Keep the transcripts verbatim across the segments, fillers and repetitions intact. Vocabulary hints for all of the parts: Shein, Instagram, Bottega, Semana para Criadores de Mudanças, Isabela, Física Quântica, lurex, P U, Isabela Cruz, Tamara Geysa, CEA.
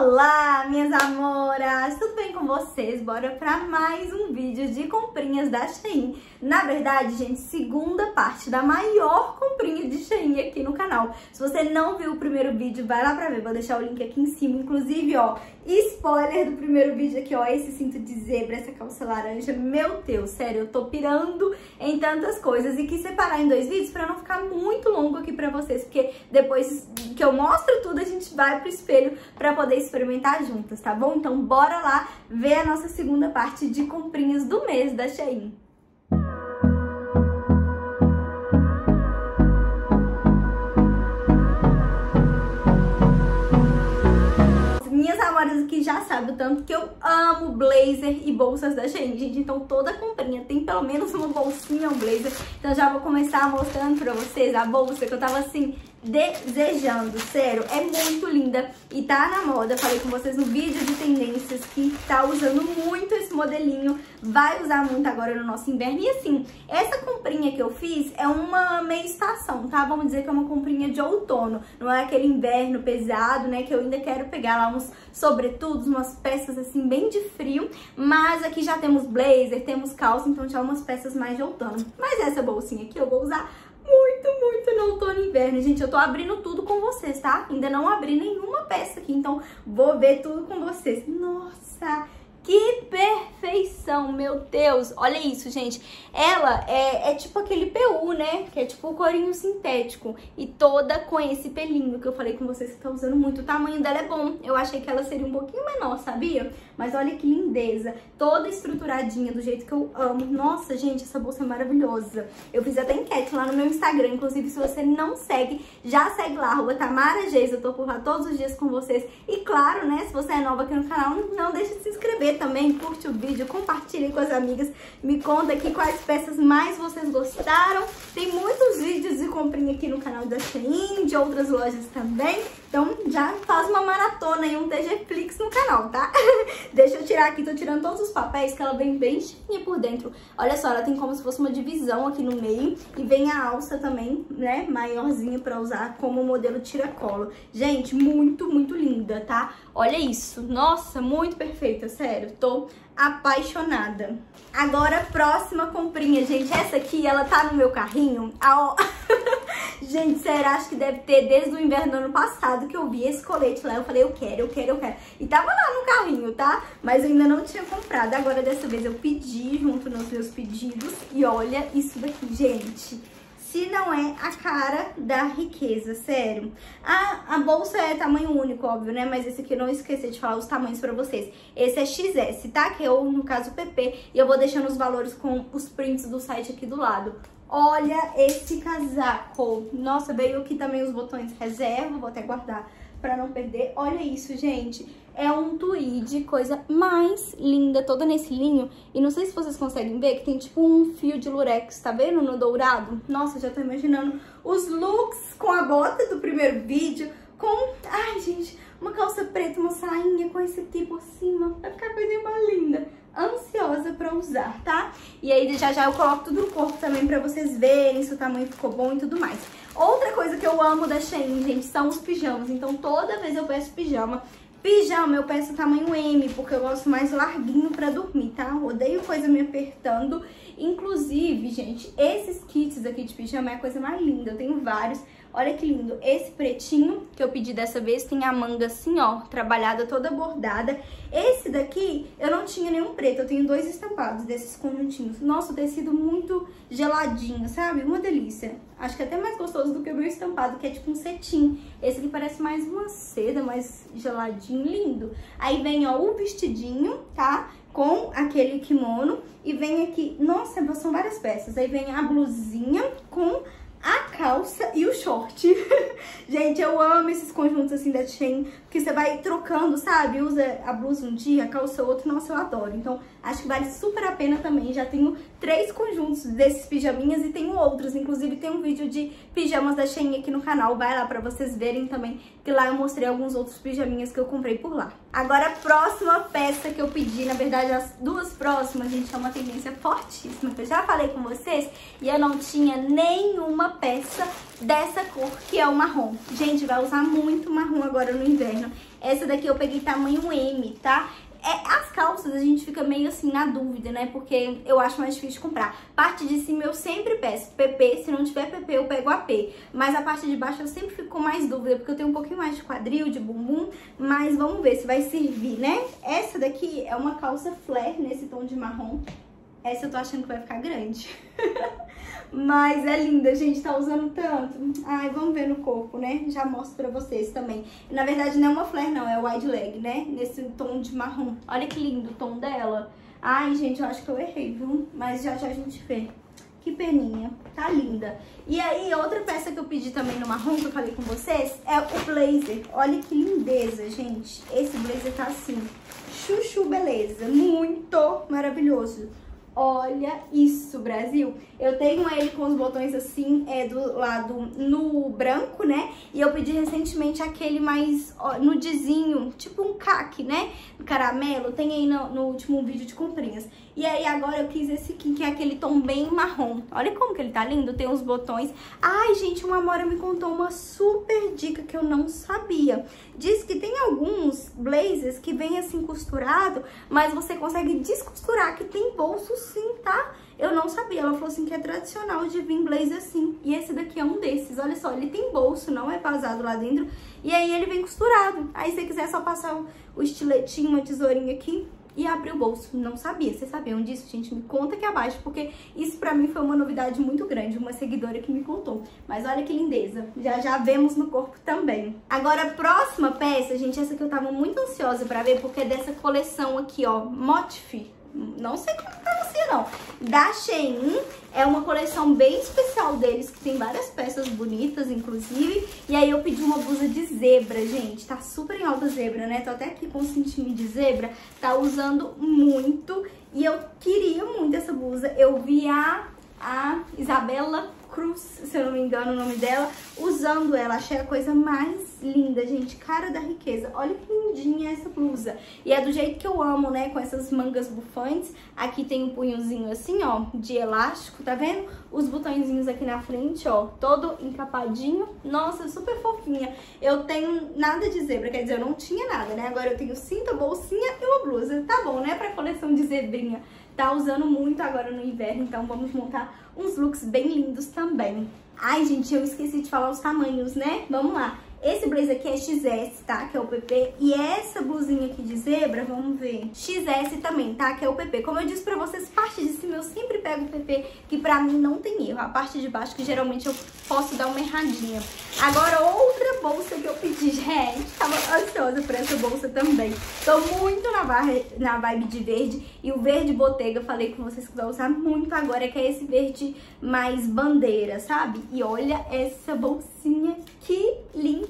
Olá, minhas amoras! Tudo bem com vocês? Bora pra mais um vídeo de comprinhas da Shein. Na verdade, gente, segunda parte da maior comprinha de Shein aqui no canal. Se você não viu o primeiro vídeo, vai lá pra ver. Vou deixar o link aqui em cima. Inclusive, ó, spoiler do primeiro vídeo aqui, ó. Esse cinto de zebra, essa calça laranja. Meu Deus, sério, eu tô pirando em tantas coisas. E quis separar em dois vídeos pra não ficar muito longo aqui pra vocês. Porque depois que eu mostro tudo, a gente vai pro espelho pra poder experimentar juntas, tá bom? Então bora lá ver a nossa segunda parte de comprinhas do mês da Shein. Minhas amoras aqui já sabem o tanto que eu amo blazer e bolsas da Shein, gente. Então toda comprinha tem pelo menos uma bolsinha, um blazer. Então já vou começar mostrando pra vocês a bolsa que eu tava assim desejando, sério, é muito linda e tá na moda. Falei com vocês no vídeo de tendências que tá usando muito esse modelinho, vai usar muito agora no nosso inverno. E assim, essa comprinha que eu fiz é uma meia estação, tá? Vamos dizer que é uma comprinha de outono, não é aquele inverno pesado, né? Que eu ainda quero pegar lá uns sobretudos, umas peças assim bem de frio, mas aqui já temos blazer, temos calça, então já umas peças mais de outono. Mas essa bolsinha aqui eu vou usar muito, muito no outono e inverno, gente. Eu tô abrindo tudo com vocês, tá? Ainda não abri nenhuma peça aqui, então vou ver tudo com vocês. Nossa, que perfeição, meu Deus! Olha isso, gente. Ela é, é tipo aquele P U, né? Que é tipo o corinho sintético. E toda com esse pelinho que eu falei com vocês que tá usando muito. O tamanho dela é bom. Eu achei que ela seria um pouquinho menor, sabia? Mas olha que lindeza. Toda estruturadinha, do jeito que eu amo. Nossa, gente, essa bolsa é maravilhosa. Eu fiz até enquete lá no meu Instagram. Inclusive, se você não segue, já segue lá. Arroba Tamara Geysa. Eu tô por lá todos os dias com vocês. E claro, né? Se você é nova aqui no canal, não deixa de se inscrever também, curte o vídeo, compartilhe com as amigas, me conta aqui quais peças mais vocês gostaram. Tem muitos vídeos de comprinha aqui no canal da Shein, de outras lojas também, então já faz uma maratona e um T G Flix no canal, tá? Deixa eu tirar aqui, tô tirando todos os papéis que ela vem bem cheinha por dentro. Olha só, ela tem como se fosse uma divisão aqui no meio e vem a alça também, né, maiorzinha pra usar como modelo tiracolo. Gente, muito, muito linda, tá? Olha isso, nossa, muito perfeita, sério. Eu tô apaixonada. Agora, próxima comprinha, gente. Essa aqui, ela tá no meu carrinho. A... Gente, sério, acho que deve ter desde o inverno do ano passado que eu vi esse colete lá. Eu falei, eu quero, eu quero, eu quero. E tava lá no carrinho, tá? Mas eu ainda não tinha comprado. Agora, dessa vez, eu pedi junto nos meus pedidos. E olha isso daqui, gente. Se não é a cara da riqueza, sério. A, a bolsa é tamanho único, óbvio, né? Mas esse aqui eu não esqueci de falar os tamanhos pra vocês. Esse é X S, tá? Que é o, no caso, P P. E eu vou deixando os valores com os prints do site aqui do lado. Olha esse casaco. Nossa, veio aqui também os botões reserva. Vou até guardar pra não perder. Olha isso, gente. É um tweed, coisa mais linda, toda nesse linho. E não sei se vocês conseguem ver que tem tipo um fio de lurex, tá vendo? No dourado. Nossa, já tô imaginando os looks com a bota do primeiro vídeo. Com, ai gente, uma calça preta, uma sainha com esse aqui por cima. Vai ficar coisinha mais linda. Ansiosa pra usar, tá? E aí já já eu coloco tudo no corpo também pra vocês verem se o tamanho ficou bom e tudo mais. Outra coisa que eu amo da Shein, gente, são os pijamas. Então toda vez eu peço pijama. Pijama eu peço tamanho M, porque eu gosto mais larguinho pra dormir, tá? Eu odeio coisa me apertando. Inclusive, gente, esses kits aqui de pijama é a coisa mais linda. Eu tenho vários. Olha que lindo. Esse pretinho que eu pedi dessa vez tem a manga assim, ó, trabalhada, toda bordada. Esse daqui eu não tinha nenhum preto. Eu tenho dois estampados desses conjuntinhos. Nossa, o tecido muito geladinho, sabe? Uma delícia. Acho que é até mais gostoso do que o meu estampado, que é tipo um cetim. Esse aqui parece mais uma seda, mais geladinho, lindo. Aí vem, ó, o vestidinho, tá? Com aquele kimono. E vem aqui... Nossa, são várias peças. Aí vem a blusinha com... a calça e o short. Gente, eu amo esses conjuntos assim da Shein, porque você vai trocando, sabe? Usa a blusa um dia, a calça outro. Nossa, eu adoro. Então, acho que vale super a pena também. Já tenho três conjuntos desses pijaminhas e tenho outros. Inclusive, tem um vídeo de pijamas da Shein aqui no canal. Vai lá pra vocês verem também, que lá eu mostrei alguns outros pijaminhas que eu comprei por lá. Agora, a próxima peça que eu pedi, na verdade, as duas próximas, gente, é uma tendência fortíssima, que eu já falei com vocês, e eu não tinha nenhuma peça bolsa dessa cor, que é o marrom. Gente, vai usar muito marrom agora no inverno. Essa daqui eu peguei tamanho M, tá? É, as calças a gente fica meio assim na dúvida, né? Porque eu acho mais difícil de comprar. Parte de cima eu sempre peço P P, se não tiver P P eu pego A P. Mas a parte de baixo eu sempre fico com mais dúvida, porque eu tenho um pouquinho mais de quadril, de bumbum. Mas vamos ver se vai servir, né? Essa daqui é uma calça flare nesse tom de marrom. Essa eu tô achando que vai ficar grande. Mas é linda, gente, tá usando tanto. Ai, vamos ver no corpo, né? Já mostro pra vocês também. Na verdade, não é uma flare, não, é wide leg, né? Nesse tom de marrom. Olha que lindo o tom dela. Ai, gente, eu acho que eu errei, viu? Mas já já a gente vê. Que peninha, tá linda. E aí, outra peça que eu pedi também no marrom, que eu falei com vocês, é o blazer. Olha que lindeza, gente. Esse blazer tá assim, chuchu beleza. Muito maravilhoso. Olha isso, Brasil! Eu tenho ele com os botões assim, é do lado no branco, né? E eu pedi recentemente aquele mais ó, nudezinho, tipo um caque, né? Caramelo, tem aí no, no último vídeo de comprinhas. E aí agora eu quis esse aqui, que é aquele tom bem marrom. Olha como que ele tá lindo, tem os botões. Ai, gente, uma Amora me contou uma super dica que eu não sabia. Diz que tem alguns blazers que vem assim costurado, mas você consegue descosturar, que tem bolsos sim, tá? Eu não sabia, ela falou assim que é tradicional de vir blazer assim. E esse daqui é um desses, olha só, ele tem bolso, não é vazado lá dentro. E aí ele vem costurado. Aí se você quiser só passar o, o estiletinho, uma tesourinha aqui e abrir o bolso. Não sabia, vocês sabiam disso? Gente, me conta aqui abaixo, porque isso pra mim foi uma novidade muito grande, uma seguidora que me contou. Mas olha que lindeza, já já vemos no corpo também. Agora a próxima peça, gente, essa que eu tava muito ansiosa pra ver, porque é dessa coleção aqui, ó, Motif. Não sei como pronuncia, não. Da Shein. É uma coleção bem especial deles, que tem várias peças bonitas, inclusive. E aí eu pedi uma blusa de zebra, gente. Tá super em alta zebra, né? Tô até aqui com um cintinho de zebra. Tá usando muito. E eu queria muito essa blusa. Eu vi a, a Isabela... Cruz, se eu não me engano o nome dela, usando ela. Achei a coisa mais linda, gente. Cara da riqueza. Olha que lindinha essa blusa. E é do jeito que eu amo, né? Com essas mangas bufantes. Aqui tem um punhozinho assim, ó, de elástico, tá vendo? Os botõezinhos aqui na frente, ó, todo encapadinho. Nossa, super fofinha. Eu tenho nada de zebra, quer dizer, eu não tinha nada, né? Agora eu tenho cinta, bolsinha e uma blusa. Tá bom, né? Pra coleção de zebrinha. Tá usando muito agora no inverno, então vamos montar uns looks bem lindos também. Ai, gente, eu esqueci de falar os tamanhos, né? Vamos lá. Esse blazer aqui é X S, tá? Que é o P P. E essa blusinha aqui de zebra, vamos ver, X S também, tá? Que é o P P. Como eu disse pra vocês, parte de cima eu sempre pego o P P, que pra mim não tem erro. A parte de baixo que geralmente eu posso dar uma erradinha. Agora, outra bolsa que eu pedi, gente. Tava ansiosa por essa bolsa também. Tô muito na, na vibe de verde. E o verde Bottega, eu falei com vocês que vai usar muito agora, que é esse verde mais bandeira, sabe? E olha essa bolsinha, que linda.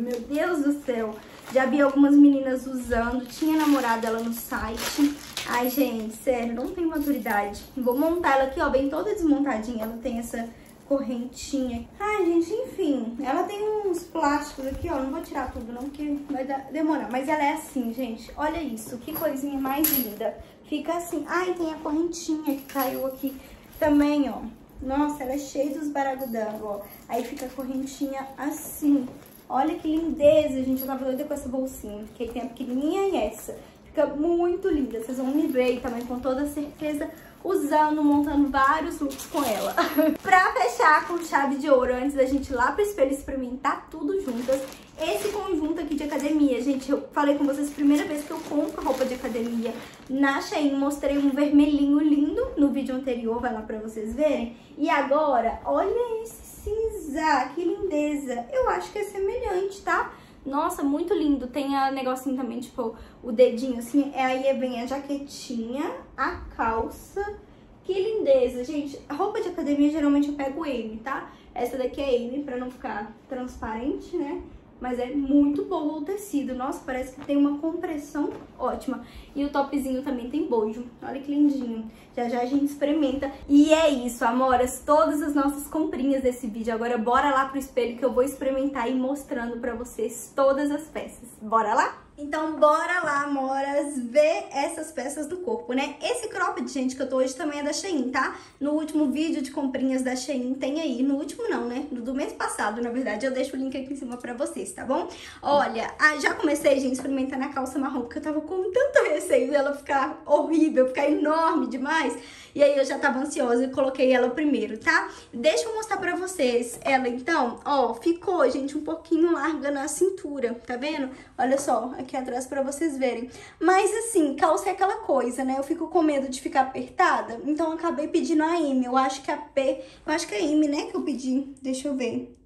Meu Deus do céu. Já vi algumas meninas usando. Tinha namorado ela no site. Ai, gente, sério, não tem maturidade. Vou montar ela aqui, ó, bem toda desmontadinha. Ela tem essa correntinha. Ai, gente, enfim. Ela tem uns plásticos aqui, ó. Não vou tirar tudo, não, porque vai dar... demorar. Mas ela é assim, gente. Olha isso. Que coisinha mais linda. Fica assim. Ai, tem a correntinha que caiu aqui também, ó. Nossa, ela é cheia dos baragudangos, ó. Aí fica a correntinha assim. Olha que lindeza, gente. Eu tava doida com essa bolsinha. Fiquei tem a pequenininha e essa. Fica muito linda. Vocês vão me ver também com toda certeza usando, montando vários looks com ela. Pra fechar com chave de ouro, antes da gente ir lá pro espelho experimentar tudo juntas, esse conjunto aqui de academia, gente, eu falei com vocês, primeira vez que eu compro roupa de academia na Shein, mostrei um vermelhinho lindo no vídeo anterior, vai lá pra vocês verem. E agora, olha esse cinza, que lindeza. Eu acho que é semelhante, tá? Nossa, muito lindo. Tem a negocinho também, tipo, o dedinho assim. Aí vem a jaquetinha, a calça. Que lindeza, gente. A roupa de academia, geralmente eu pego M, tá? Essa daqui é M, pra não ficar transparente, né? Mas é muito bom o tecido. Nossa, parece que tem uma compressão ótima. E o topzinho também tem bojo. Olha que lindinho. Já já a gente experimenta. E é isso, amoras. Todas as nossas comprinhas desse vídeo. Agora bora lá pro espelho que eu vou experimentar e mostrando pra vocês todas as peças. Bora lá? Então bora lá, amoras, ver essas peças do corpo, né? Esse cropped, gente, que eu tô hoje também é da Shein, tá? No último vídeo de comprinhas da Shein tem aí, no último não, né? No do mês passado, na verdade, eu deixo o link aqui em cima pra vocês, tá bom? Olha, já comecei, gente, experimentando a calça marrom, porque eu tava com tanto receio dela ficar horrível, ficar enorme demais, e aí eu já tava ansiosa e coloquei ela primeiro, tá? Deixa eu mostrar pra vocês ela, então, ó, ficou, gente, um pouquinho larga na cintura, tá vendo? Olha só, aqui atrás pra vocês verem. Mas assim, calça é aquela coisa, né? Eu fico com medo de ficar apertada, então eu acabei pedindo a M. Eu acho que a P... Eu acho que é M, né, que eu pedi. Deixa eu ver.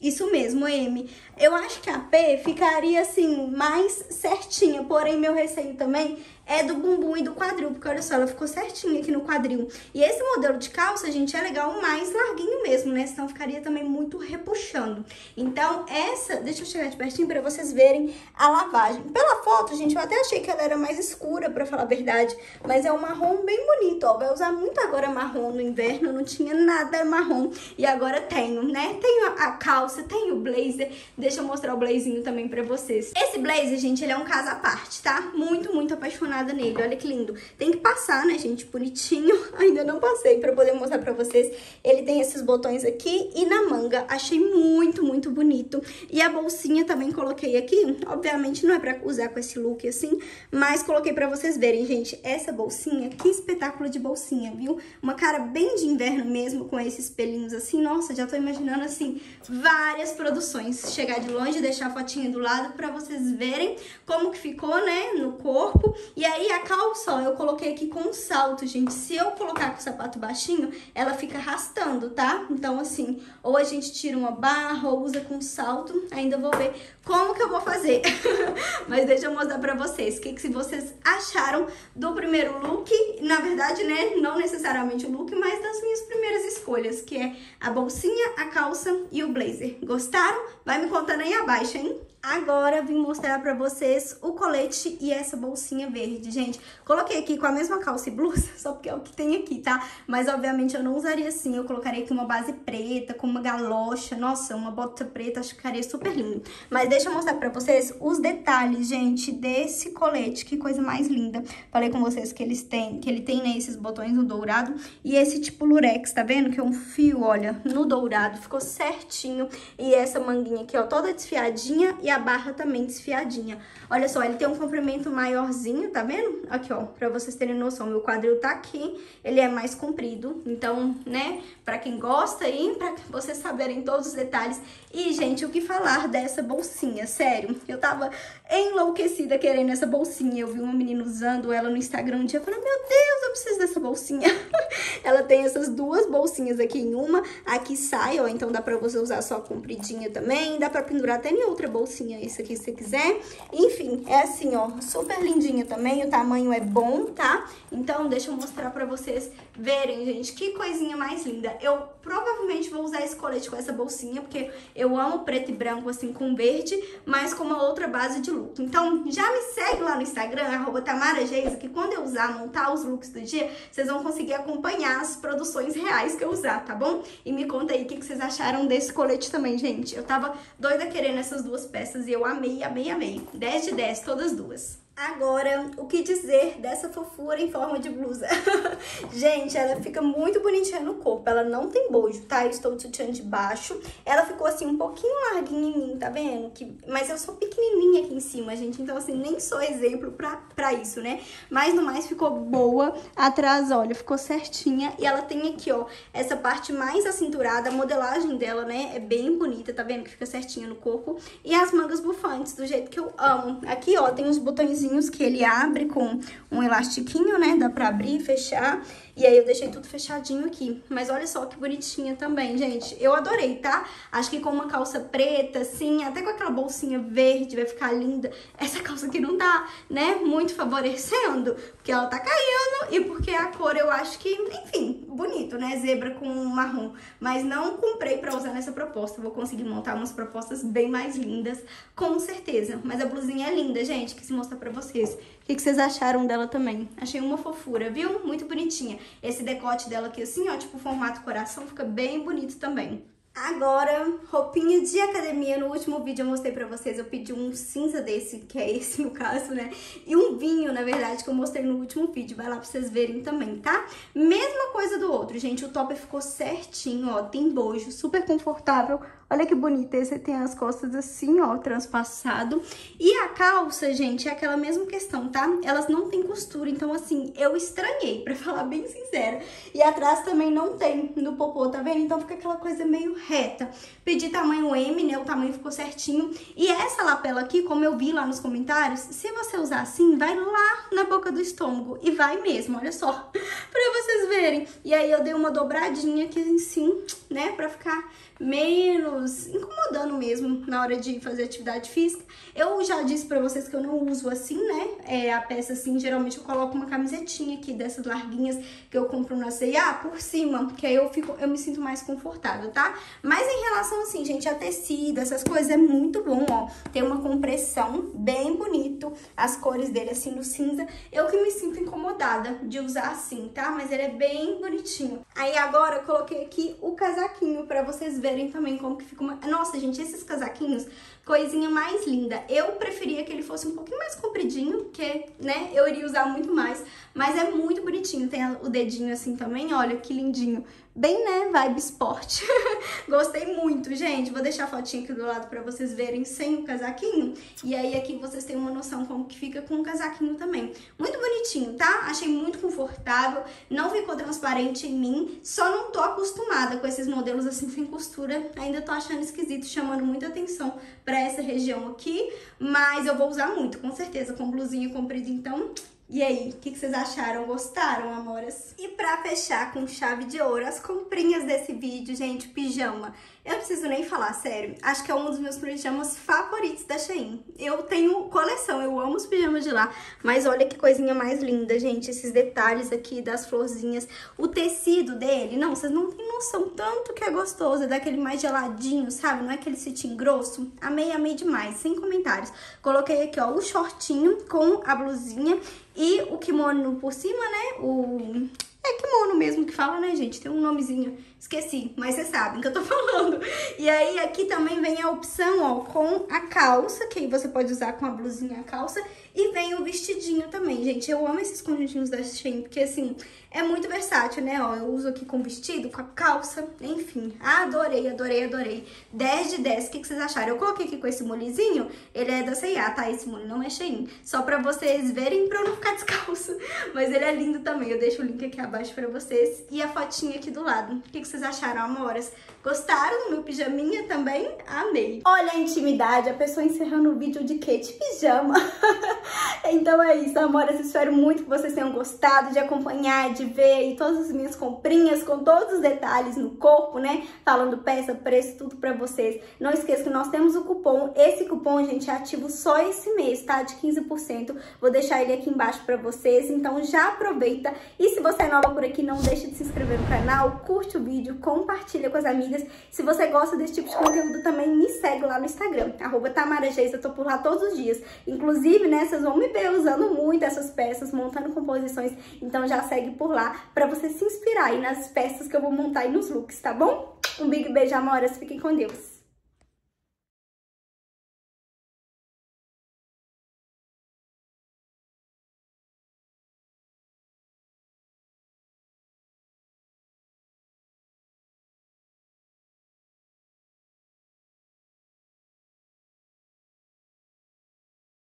Isso mesmo, M. Eu acho que a P ficaria, assim, mais certinha. Porém, meu receio também é do bumbum e do quadril. Porque, olha só, ela ficou certinha aqui no quadril. E esse modelo de calça, gente, é legal mais larguinho mesmo, né? Senão ficaria também muito repuxando. Então, essa... Deixa eu chegar de pertinho pra vocês verem a lavagem. Pela foto, gente, eu até achei que ela era mais escura, pra falar a verdade. Mas é um marrom bem bonito, ó. Vai usar muito agora marrom no inverno. Não tinha nada marrom. E agora tenho, né? Tenho a calça, tenho o blazer. Deixa eu mostrar o blazinho também pra vocês. Esse blazer, gente, ele é um caso à parte, tá? Muito, muito apaixonado nele, olha que lindo. Tem que passar, né, gente, bonitinho. Ainda não passei pra poder mostrar pra vocês. Ele tem esses botões aqui e na manga. Achei muito, muito bonito. E a bolsinha também coloquei aqui. Obviamente não é pra usar com esse look assim, mas coloquei pra vocês verem, gente. Essa bolsinha, que espetáculo de bolsinha, viu? Uma cara bem de inverno mesmo, com esses pelinhos assim. Nossa, já tô imaginando, assim, várias produções. Chegar de longe, deixar a fotinha do lado pra vocês verem como que ficou, né, no corpo. E E aí, a calça, ó, eu coloquei aqui com salto, gente. Se eu colocar com o sapato baixinho, ela fica arrastando, tá? Então, assim, ou a gente tira uma barra ou usa com salto. Ainda vou ver como que eu vou fazer. Mas deixa eu mostrar pra vocês o que, que vocês acharam do primeiro look. Na verdade, né, não necessariamente o look, mas das minhas primeiras escolhas, que é a bolsinha, a calça e o blazer. Gostaram? Vai me contando aí abaixo, hein? Agora vim mostrar pra vocês o colete e essa bolsinha verde, gente. Coloquei aqui com a mesma calça e blusa, só porque é o que tem aqui, tá? Mas, obviamente, eu não usaria assim. Eu colocaria aqui uma base preta, com uma galocha. Nossa, uma bota preta, acho que ficaria super lindo. Mas deixa eu mostrar pra vocês os detalhes, gente, desse colete. Que coisa mais linda. Falei com vocês que eles têm, que ele tem, né, esses botões no dourado. E esse tipo lurex, tá vendo? Que é um fio, olha, no dourado. Ficou certinho. E essa manguinha aqui, ó, toda desfiadinha. E a barra também desfiadinha. Olha só, ele tem um comprimento maiorzinho, tá vendo? Aqui, ó, pra vocês terem noção, meu quadril tá aqui, ele é mais comprido. Então, né, pra quem gosta aí, pra vocês saberem todos os detalhes. E, gente, o que falar dessa bolsinha, sério. Eu tava enlouquecida querendo essa bolsinha. Eu vi uma menina usando ela no Instagram um dia, eu falei, meu Deus, eu preciso dessa bolsinha. Ela tem essas duas bolsinhas aqui em uma, aqui sai, ó, então dá pra você usar só compridinha também, dá pra pendurar até em outra bolsinha. Esse aqui, se você quiser. Enfim, é assim, ó, super lindinha também. O tamanho é bom, tá? Então, deixa eu mostrar pra vocês verem, gente, que coisinha mais linda. Eu provavelmente vou usar esse colete com essa bolsinha, porque eu amo preto e branco, assim, com verde, mas com uma outra base de look. Então, já me segue lá no Instagram, arroba Tamara Geysa, que quando eu usar, montar os looks do dia, vocês vão conseguir acompanhar as produções reais que eu usar, tá bom? E me conta aí o que vocês acharam desse colete também, gente. Eu tava doida querendo essas duas peças. E eu amei, amei, amei. dez de dez, todas duas. Agora, o que dizer dessa fofura em forma de blusa? Gente, ela fica muito bonitinha no corpo, ela não tem bojo, tá? Eu estou de sutiã de baixo, ela ficou assim um pouquinho larguinha em mim, tá vendo? Que... Mas eu sou pequenininha aqui em cima, gente, então assim, nem sou exemplo pra, pra isso, né? Mas no mais ficou boa atrás, olha, ficou certinha. E ela tem aqui, ó, essa parte mais acinturada, a modelagem dela, né, é bem bonita, tá vendo? Que fica certinha no corpo. E as mangas bufantes, do jeito que eu amo. Aqui, ó, tem uns botões que ele abre com um elastiquinho, né? Dá pra abrir e fechar. E aí eu deixei tudo fechadinho aqui. Mas olha só que bonitinha também, gente. Eu adorei, tá? Acho que com uma calça preta, assim, até com aquela bolsinha verde vai ficar linda. Essa calça aqui não tá, né, muito favorecendo, porque ela tá caindo e porque a cor eu acho que, enfim, bonito, né? Zebra com marrom. Mas não comprei pra usar nessa proposta. Vou conseguir montar umas propostas bem mais lindas, com certeza. Mas a blusinha é linda, gente, que se mostra pra vocês. O que, que vocês acharam dela também? Achei uma fofura, viu? Muito bonitinha. Esse decote dela aqui assim, ó, tipo formato coração, fica bem bonito também. Agora, roupinha de academia. No último vídeo eu mostrei pra vocês, eu pedi um cinza desse, que é esse no caso, né? E um vinho, na verdade, que eu mostrei no último vídeo. Vai lá pra vocês verem também, tá? Mesma coisa do outro, gente. O top ficou certinho, ó. Tem bojo, super confortável. Olha que bonita. Esse tem as costas assim, ó, transpassado. E a calça, gente, é aquela mesma questão, tá? Elas não tem costura, então assim, eu estranhei, pra falar bem sincera. E atrás também não tem no popô, tá vendo? Então fica aquela coisa meio reta. Pedi tamanho M, né? O tamanho ficou certinho. E essa lapela aqui, como eu vi lá nos comentários, se você usar assim, vai lá na boca do estômago. E vai mesmo, olha só. Pra vocês verem. E aí eu dei uma dobradinha aqui assim, né? Pra ficar menos incomodando mesmo na hora de fazer atividade física. Eu já disse pra vocês que eu não uso assim, né? É, a peça assim, geralmente eu coloco uma camisetinha aqui dessas larguinhas que eu compro na C e A por cima, que aí eu, fico, eu me sinto mais confortável, tá? Mas em relação assim, gente, a tecido, essas coisas é muito bom, ó. Tem uma compressão bem bonito, as cores dele assim no cinza. Eu que me sinto incomodada de usar assim, tá? Mas ele é bem bonitinho. Aí agora eu coloquei aqui o casaquinho pra vocês verem. verem também como que fica uma... Nossa, gente, esses casaquinhos, coisinha mais linda. Eu preferia que ele fosse um pouquinho mais compridinho, porque, né, eu iria usar muito mais. Mas é muito bonitinho, tem o dedinho assim também, olha que lindinho. Bem, né, vibe esporte. Gostei muito, gente. Vou deixar a fotinha aqui do lado pra vocês verem sem o casaquinho. E aí aqui vocês têm uma noção como que fica com o casaquinho também. Muito bonitinho, tá? Achei muito confortável, não ficou transparente em mim. Só não tô acostumada com esses modelos assim sem costura. Ainda tô achando esquisito, chamando muita atenção pra essa região aqui, mas eu vou usar muito, com certeza, com blusinha comprida, então... E aí, o que, que vocês acharam? Gostaram, amoras? E pra fechar com chave de ouro, as comprinhas desse vídeo, gente, pijama. Eu não preciso nem falar, sério. Acho que é um dos meus pijamas favoritos da Shein. Eu tenho coleção, eu amo os pijamas de lá. Mas olha que coisinha mais linda, gente. Esses detalhes aqui das florzinhas. O tecido dele, não, vocês não têm noção tanto que é gostoso. É daquele mais geladinho, sabe? Não é aquele cetim grosso. Amei, amei demais, sem comentários. Coloquei aqui, ó, o shortinho com a blusinha. E o kimono por cima, né? O... É kimono mesmo que fala, né, gente? Tem um nomezinho, esqueci, mas vocês sabem que eu tô falando. E aí, aqui também vem a opção, ó, com a calça, que aí você pode usar com a blusinha, a calça. E vem o vestidinho também, gente. Eu amo esses conjuntinhos da Shein, porque, assim, é muito versátil, né? Ó, eu uso aqui com vestido, com a calça, enfim. Adorei, adorei, adorei. dez de dez, o que, que vocês acharam? Eu coloquei aqui com esse molezinho, ele é da C e A, tá? Esse mole não é Shein. Só pra vocês verem, pra eu não ficar descalça. Mas ele é lindo também, eu deixo o link aqui abaixo. abaixo pra vocês e a fotinha aqui do lado. O que, que vocês acharam, amoras? Gostaram do meu pijaminha também? Amei! Olha a intimidade, a pessoa encerrando o vídeo de quê? De pijama! Então é isso, amoras. Espero muito que vocês tenham gostado de acompanhar, de ver e todas as minhas comprinhas com todos os detalhes no corpo, né? Falando peça, preço, tudo pra vocês. Não esqueça que nós temos o cupom. Esse cupom, gente, é ativo só esse mês, tá? De quinze por cento. Vou deixar ele aqui embaixo pra vocês. Então já aproveita. E se você é nova por aqui, não deixe de se inscrever no canal, curte o vídeo, compartilha com as amigas. Se você gosta desse tipo de conteúdo também, me segue lá no Instagram, arroba Tamara Geysa, eu tô por lá todos os dias. Inclusive, né, vocês vão me ver usando muito essas peças, montando composições, então já segue por lá pra você se inspirar aí nas peças que eu vou montar e nos looks, tá bom? Um big beijo, amoras, fiquem com Deus!